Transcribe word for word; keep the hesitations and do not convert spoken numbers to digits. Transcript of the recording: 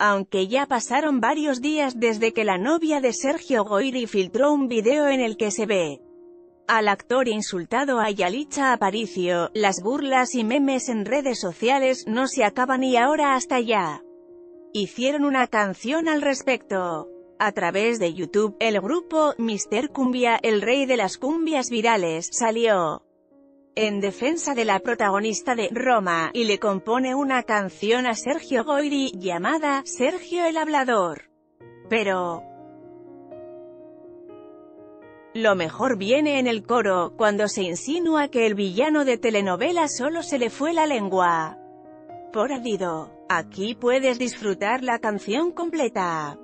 Aunque ya pasaron varios días desde que la novia de Sergio Goyri filtró un video en el que se ve al actor insultado a Yalitza Aparicio, las burlas y memes en redes sociales no se acaban y ahora hasta ya hicieron una canción al respecto. A través de YouTube, el grupo Mister Cumbia, el rey de las cumbias virales, salió en defensa de la protagonista de Roma, y le compone una canción a Sergio Goyri, llamada Sergio el Hablador. Pero lo mejor viene en el coro, cuando se insinúa que el villano de telenovela solo se le fue la lengua por adido. Aquí puedes disfrutar la canción completa.